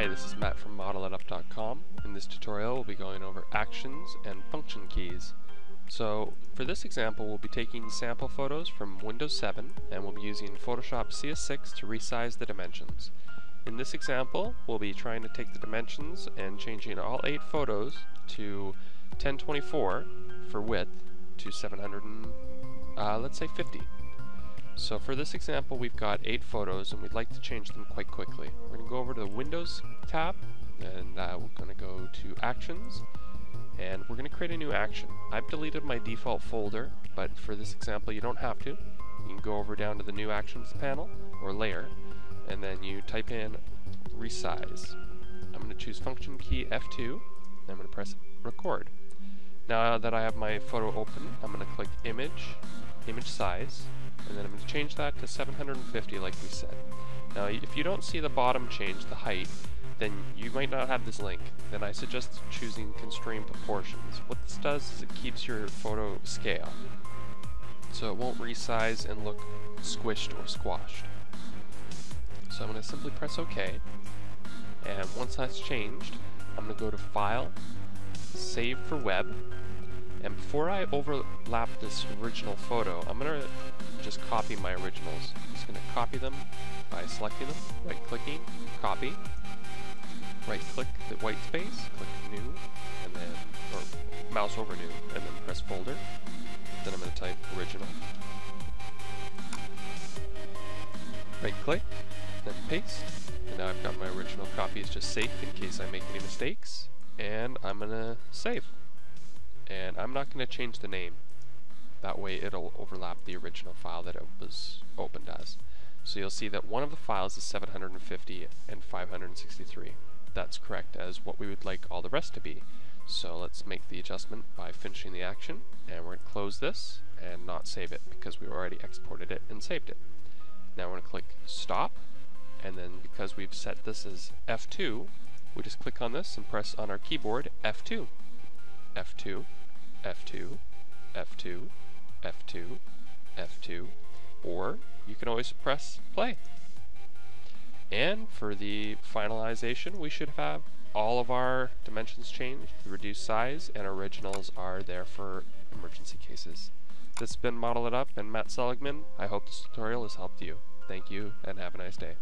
Hi, this is Matt from modelitup.com. In this tutorial we'll be going over actions and function keys. So for this example we'll be taking sample photos from Windows 7 and we'll be using Photoshop CS6 to resize the dimensions. In this example we'll be trying to take the dimensions and changing all 8 photos to 1024 for width to 700 and let's say 50. So for this example we've got 8 photos and we'd like to change them quite quickly. We're going to go over to the Windows tab and we're going to go to Actions and we're going to create a new action. I've deleted my default folder, but for this example you don't have to. You can go over down to the new Actions panel or layer and then you type in Resize. I'm going to choose function key F2 and I'm going to press Record. Now that I have my photo open, I'm going to click Image Size, and then I'm going to change that to 750 like we said. Now if you don't see the bottom change, the height, then you might not have this link. Then I suggest choosing Constrain Proportions. What this does is it keeps your photo scale, so it won't resize and look squished or squashed. So I'm going to simply press OK, and once that's changed, I'm going to go to File, Save for Web. And before I overlap this original photo, I'm going to just copy my originals. I'm just going to copy them by selecting them, right-clicking, copy, right-click the white space, click New, and then, or mouse over New, and then press Folder. Then I'm going to type Original. Right-click, then paste, and now I've got my original copy. It's just safe in case I make any mistakes, and I'm going to save. And I'm not going to change the name, that way it'll overlap the original file that it was opened as. So you'll see that one of the files is 750 and 563. That's correct as what we would like all the rest to be. So let's make the adjustment by finishing the action, and we're going to close this and not save it because we already exported it and saved it. Now we're going to click Stop, and then because we've set this as F2, we just click on this and press on our keyboard F2. F2, F2, F2, F2, F2, or you can always press play. And for the finalization, we should have all of our dimensions changed, the reduced size, and originals are there for emergency cases. This has been Model It Up and Matt Seligman. I hope this tutorial has helped you. Thank you and have a nice day.